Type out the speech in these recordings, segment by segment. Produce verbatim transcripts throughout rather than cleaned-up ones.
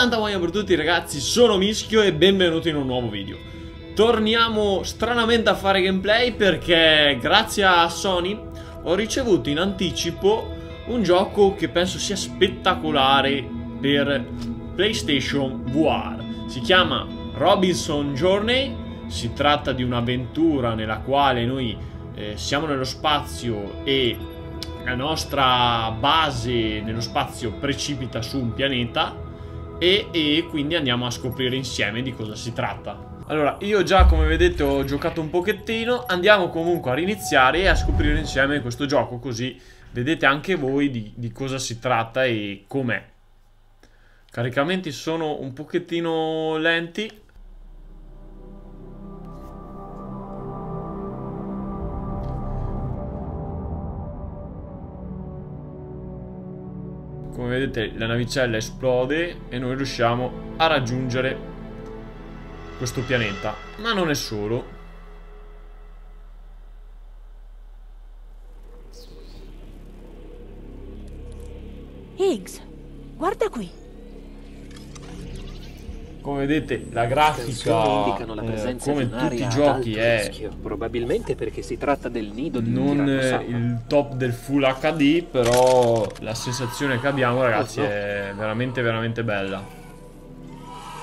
Tanta voglia per tutti ragazzi, sono Mischio e benvenuti in un nuovo video. Torniamo stranamente a fare gameplay perché grazie a Sony ho ricevuto in anticipo un gioco che penso sia spettacolare per PlayStation V R. Si chiama Robinson Journey, si tratta di un'avventura nella quale noi eh, siamo nello spazio e la nostra base nello spazio precipita su un pianeta. E, e quindi andiamo a scoprire insieme di cosa si tratta. Allora, io già come vedete ho giocato un pochettino. Andiamo comunque a riniziare e a scoprire insieme questo gioco, così vedete anche voi di, di cosa si tratta e com'è. Caricamenti sono un pochettino lenti. Come vedete la navicella esplode e noi riusciamo a raggiungere questo pianeta, ma non è solo. Higgs, guarda qui. Come vedete la grafica, eh, come tutti i giochi, è probabilmente perché si tratta del nido di un tirannosaurio. Non il top del full acca di, però la sensazione che abbiamo ragazzi, oh, no, è veramente veramente bella.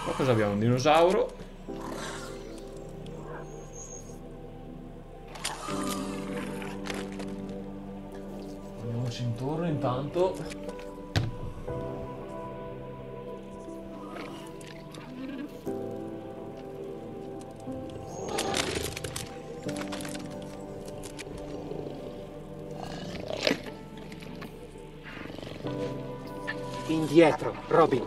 Qua cosa abbiamo? Un dinosauro. Andiamoci intorno intanto. Indietro, Robin.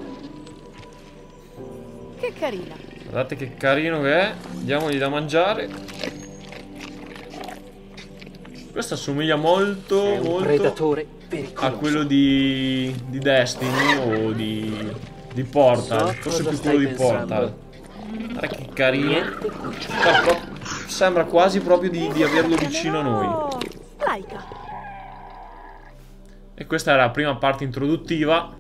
Che carina. Guardate che carino che è. Diamogli da mangiare. Questo assomiglia molto, è un molto predatore pericoloso, a quello di, di Destiny o di, di Portal. So Forse più quello pensando. di Portal. Guarda che carino. Guarda, sembra quasi proprio di, di averlo vicino a noi. Laika. E questa era la prima parte introduttiva.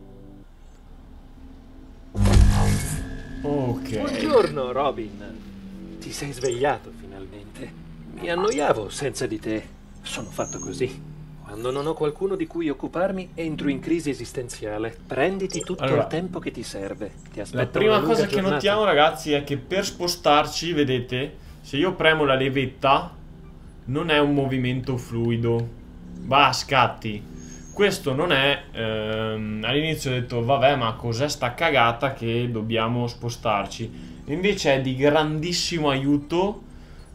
Okay. Buongiorno Robin, ti sei svegliato finalmente. Mi annoiavo senza di te, sono fatto così. Quando non ho qualcuno di cui occuparmi entro in crisi esistenziale. Prenditi tutto allora, il tempo che ti serve. Ti aspetto. La prima cosa che giornata. notiamo ragazzi è che per spostarci, vedete, se io premo la levetta non è un movimento fluido, va a scatti. Questo non è, ehm, all'inizio ho detto vabbè ma cos'è sta cagata che dobbiamo spostarci, invece è di grandissimo aiuto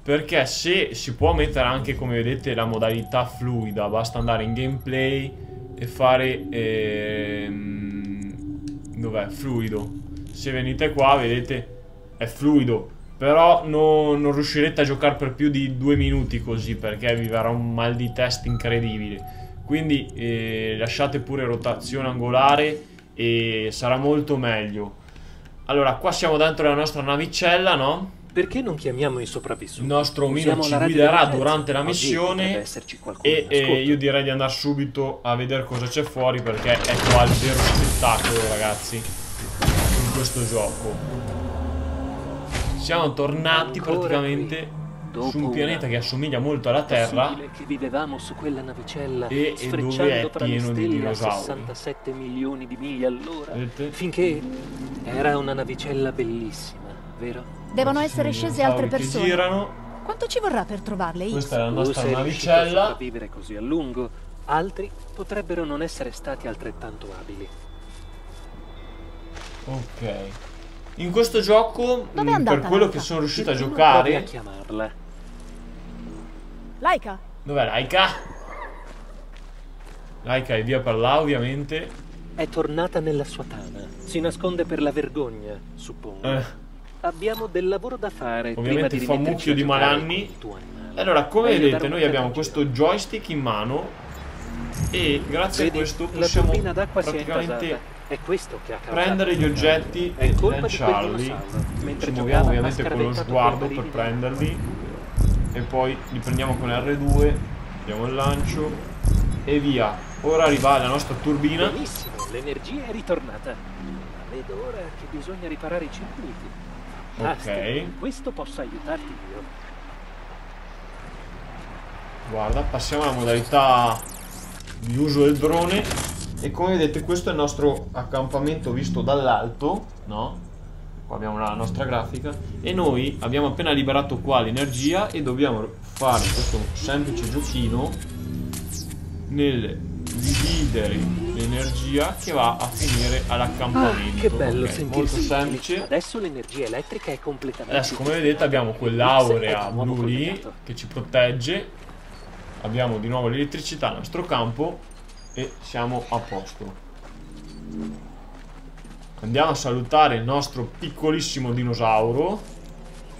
perché se si può mettere anche come vedete la modalità fluida, basta andare in gameplay e fare, ehm, dov'è? Fluido, se venite qua vedete è fluido, però non, non riuscirete a giocare per più di due minuti così perché vi verrà un mal di testa incredibile. Quindi eh, lasciate pure rotazione angolare e sarà molto meglio. Allora qua siamo dentro la nostra navicella, no? Perché non chiamiamo i sopravvissuti? Il nostro omino ci guiderà durante la missione e eh, io direi di andare subito a vedere cosa c'è fuori perché è qua il vero spettacolo ragazzi in questo gioco. Siamo tornati praticamente su un pianeta che assomiglia molto alla Terra che vivevamo su quella navicella e, e dove è pieno di dinosauri. sessantasette milioni di miglia all'ora. Finché era una navicella bellissima, vero? Devono Questi essere scese altre persone. Girano. Quanto ci vorrà per trovarle? Questa è la nostra navicella. A vivere così a lungo, altri potrebbero non essere stati altrettanto abili. Ok. In questo gioco, mh, per quello Laika? che sono riuscito a giocare, a chiamarla. Laika? Dov'è Laika? Laika è via per là ovviamente. È tornata nella sua tana. Si nasconde per la vergogna, suppongo. Eh. Abbiamo del lavoro da fare. Ovviamente prima di fa mucchio di malanni. Allora, come Vai vedete, noi abbiamo questo joystick in mano. E grazie Vedi, a questo possiamo praticamente è è questo che ha prendere gli oggetti e lanciarli. Ci muoviamo ovviamente con lo sguardo per prenderli e poi li prendiamo con erre due, diamo il lancio e via. Ora arriva la nostra turbina. Benissimo, l'energia è ritornata. Vedo ora che bisogna riparare i circuiti. Ok. Questo possa aiutarti io. Guarda, passiamo alla modalità di uso del drone. E come vedete questo è il nostro accampamento visto dall'alto, no? Qua abbiamo la nostra grafica. E noi abbiamo appena liberato qua l'energia e dobbiamo fare questo semplice giochino nel dividere l'energia che va a finire all'accampamento. Ah, che bello, okay. Molto semplice. Adesso l'energia elettrica è completamente. Adesso, come vedete, abbiamo quell'aurea blu lì che ci protegge. Abbiamo di nuovo l'elettricità al nostro campo e siamo a posto. Andiamo a salutare il nostro piccolissimo dinosauro.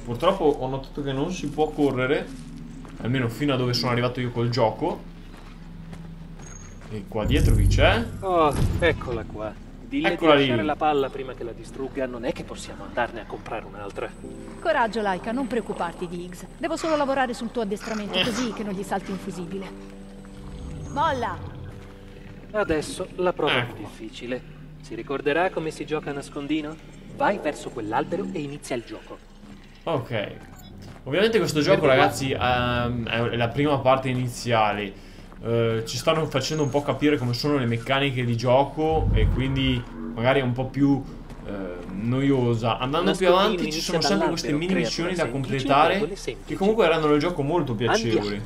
Purtroppo ho notato che non si può correre, almeno fino a dove sono arrivato io col gioco. E qua dietro chi c'è? Oh, eccola qua. Dille Eccola di lasciare lì. la palla prima che la distrugga. Non è che possiamo andarne a comprare un'altra. Coraggio, Laika, non preoccuparti di Higgs. Devo solo lavorare sul tuo addestramento, eh. così che non gli salti un fusibile. Molla! Adesso la prova ecco. è difficile. Si ricorderà come si gioca a nascondino? Vai verso quell'albero e inizia il gioco. Ok. Ovviamente questo gioco, ragazzi, um, è la prima parte iniziale. Uh, ci stanno facendo un po' capire come sono le meccaniche di gioco e quindi magari è un po' più uh, noiosa. Andando più avanti ci sono sempre queste mini missioni da completare che comunque rendono il gioco molto piacevole.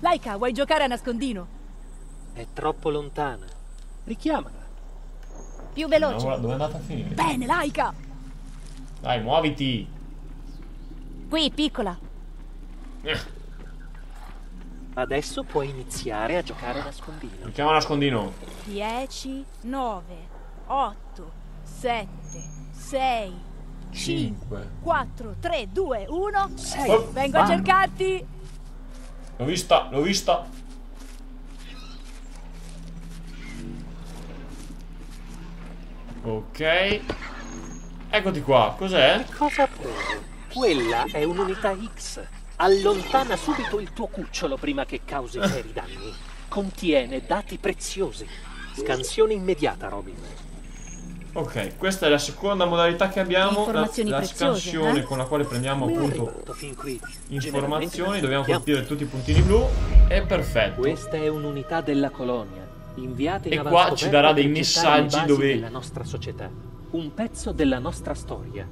Laika, vuoi giocare a nascondino? È troppo lontana. Richiamala. Più veloce. No, dove è andata a finire? Bene, Laika. Dai, muoviti. Qui, piccola. Eh. Adesso puoi iniziare a giocare a nascondino. Chiama nascondino. dieci, nove, otto, sette, sei, cinque, quattro, tre, due, uno, sei. Oh, vengo bam. a cercarti. L'ho vista, l'ho vista. Ok. Eccoti qua, cos'è? Cosa prendi? Quella è un'unità X. Allontana subito il tuo cucciolo prima che causi seri danni. Contiene dati preziosi. Scansione immediata, Robin. Ok, questa è la seconda modalità che abbiamo. La, la scansione eh? con la quale prendiamo Mi appunto fin qui. informazioni. Dobbiamo colpire tutti i puntini blu. È perfetto. Questa è un'unità della colonia. Inviate in e qua ci darà dei messaggi dove... la nostra società. Un pezzo della nostra storia.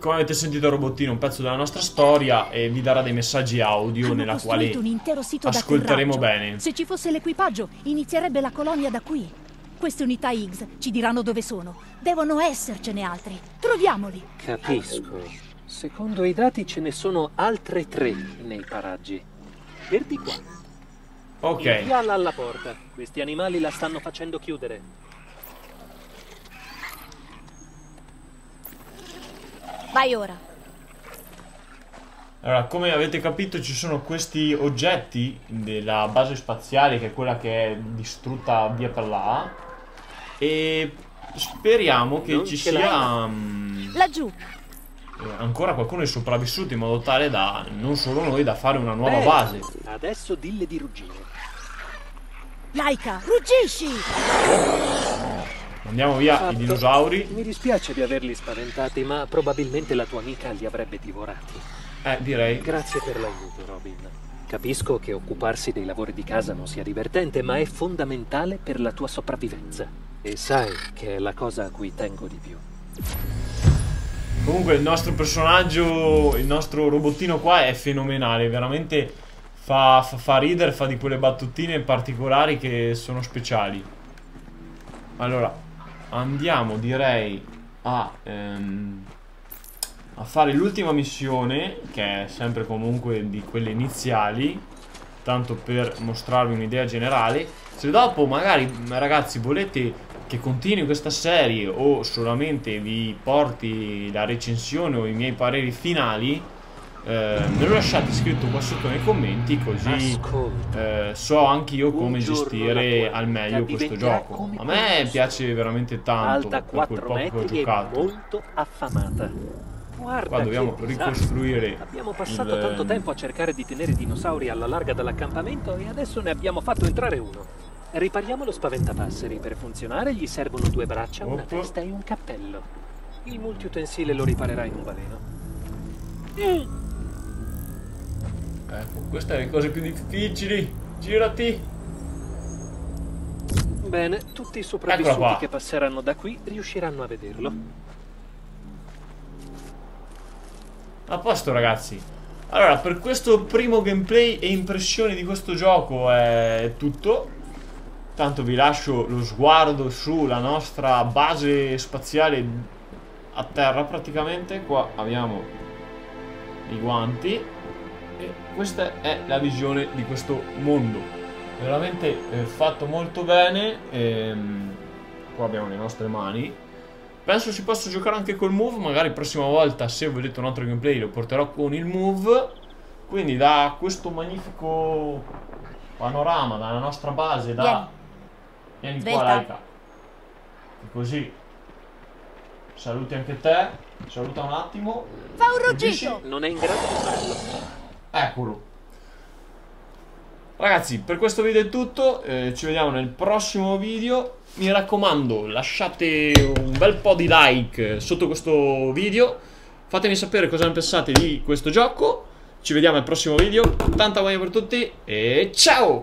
Come avete sentito, il robottino, un pezzo della nostra storia, e vi darà dei messaggi audio Hanno nella quale un intero sito ascolteremo bene. Se ci fosse l'equipaggio, inizierebbe la colonia da qui. Queste unità Higgs ci diranno dove sono. Devono essercene altri. Troviamoli. Capisco. Secondo i dati ce ne sono altre tre nei paraggi. Per di qua. Ok. Inviala alla porta. Questi animali la stanno facendo chiudere. Vai ora. Allora, come avete capito, ci sono questi oggetti della base spaziale, che è quella che è distrutta via per là. E speriamo che non ci sia laggiù ancora qualcuno è sopravvissuto, in modo tale da, non solo noi, da fare una nuova Beh, base. Adesso dille di ruggire. Laika, ruggisci! Oh. Andiamo via Fatto. i dinosauri. Mi dispiace di averli spaventati, ma probabilmente la tua amica li avrebbe divorati. Eh, direi. Grazie per l'aiuto, Robin. Capisco che occuparsi dei lavori di casa non sia divertente, ma è fondamentale per la tua sopravvivenza. E sai che è la cosa a cui tengo di più. Comunque il nostro personaggio, il nostro robottino qua è fenomenale. Veramente fa, fa, fa ridere, fa di quelle battutine particolari che sono speciali. Allora, andiamo, direi, a, ehm, a fare l'ultima missione, che è sempre comunque di quelle iniziali, tanto per mostrarvi un'idea generale. Se dopo magari, ragazzi, volete che continui questa serie o solamente vi porti la recensione o i miei pareri finali, eh, me lo lasciate scritto qua sotto nei commenti, così eh, so anche io come gestire al meglio questo gioco. A me piace veramente tanto, per quel poco che ho giocato. Molto affamata. Guarda, qua dobbiamo ricostruire. Abbiamo passato il... tanto tempo a cercare di tenere i dinosauri alla larga dall'accampamento e adesso ne abbiamo fatto entrare uno. Ripariamo lo spaventapasseri. Per funzionare gli servono due braccia, una testa e un cappello. Il multiutensile lo riparerà in un baleno. Ecco, queste sono le cose più difficili. Girati. Bene, tutti i sopravvissuti che passeranno da qui riusciranno a vederlo. A posto, ragazzi. Allora, per questo primo gameplay e impressioni di questo gioco è tutto. Tanto vi lascio lo sguardo sulla nostra base spaziale a terra, praticamente. Qua abbiamo i guanti e questa è la visione di questo mondo. Veramente eh, fatto molto bene. ehm, Qua abbiamo le nostre mani. Penso si possa giocare anche col move. Magari la prossima volta, se vedete un altro gameplay, lo porterò con il move. Quindi da questo magnifico panorama, dalla nostra base, da... Vieni qua, Laika. E così saluti anche te. Saluta un attimo. Fa un ruggito. Non è in grado di farlo. Eccolo. Ragazzi, per questo video è tutto, eh, ci vediamo nel prossimo video. Mi raccomando, lasciate un bel po' di like sotto questo video. Fatemi sapere cosa ne pensate di questo gioco. Ci vediamo al prossimo video. Tanta voglia per tutti e ciao!